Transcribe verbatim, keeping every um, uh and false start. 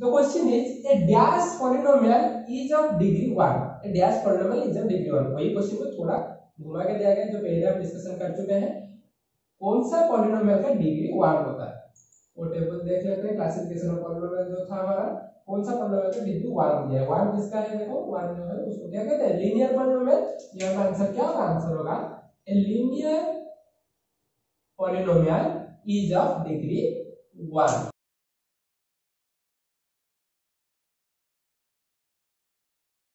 The question is, a dash polynomial is of degree one. A dash polynomial is of degree one. वही question को थोड़ा घुमा के दिया गया है, जो पहले हम डिस्कशन कर चुके हैं। कौन सा पॉलिनोमियल का डिग्री वन होता है, वो टेबल देख लेते हैं। क्लासिफिकेशन ऑफ पॉलिनोमियल जो था हमारा, कौन सा पॉलिनोमियल का डिग्री वन दिया है। वन किसका है, देखो वन जो है उसको क्या कहते हैं, लीनियर पॉलिनोमियल। ये हमारा आंसर क्या होगा, आंसर होगा a linear polynomial is of degree one.